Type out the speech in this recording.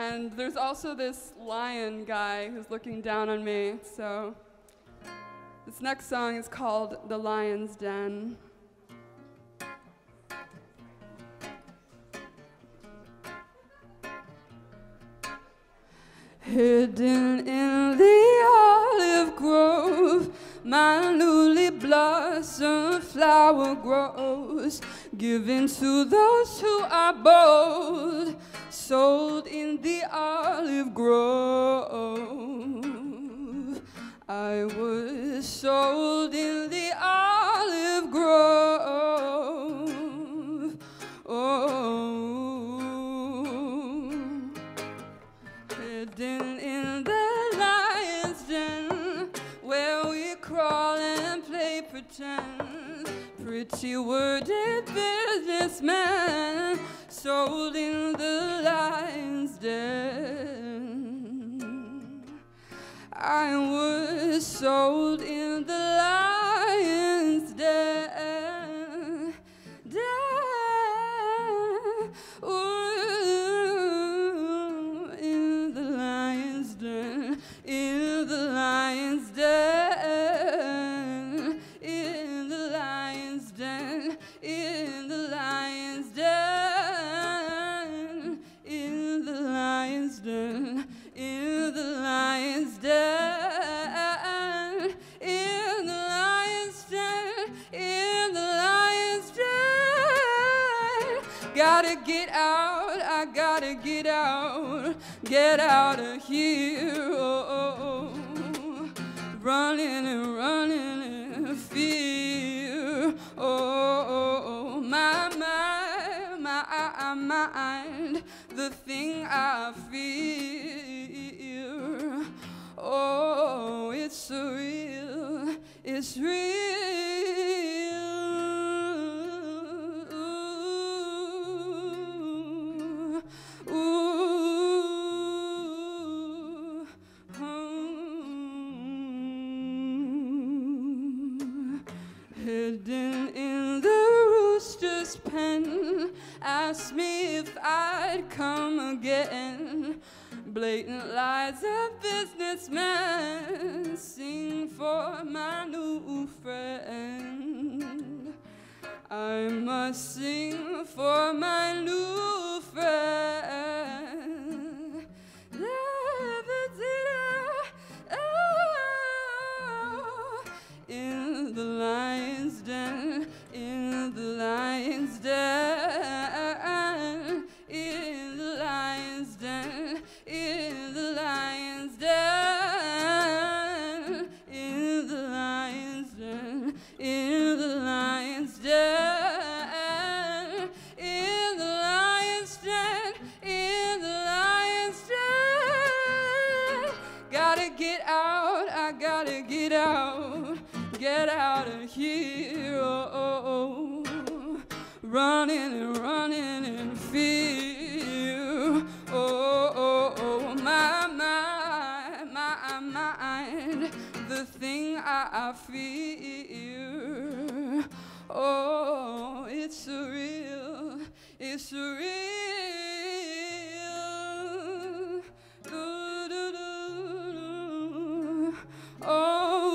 And there's also this lion guy who's looking down on me, so this next song is called The Lion's Den. Hidden in the olive grove, my newly blossomed flower grows, given to those who are bold, sold in the olive grove. I was sold in the olive grove. Oh. In the lion's den, where we crawl and play pretend, pretty worded businessmen sold in the lion's den. I was sold in the lion's den. Get out of here, oh, oh, oh. Running and running in fear, oh, oh, oh. My mind, my mind, the thing I fear, oh, it's so real, it's real. Hidden in the rooster's pen, asked me if I'd come again. Blatant lies of businessmen, sing for my new friend. I must sing for my new friend. In the lion's den, in the lion's den, in the lion's den, in the lion's den, in the lion's den, in the lion's den, in the lion's den, in the lion's den. Gotta get out, I gotta get out. Get out of here, oh, oh, oh. Running in fear, oh, oh, oh. My mind, the thing I fear, oh, it's surreal, it's surreal. Do, do, do, do. Oh.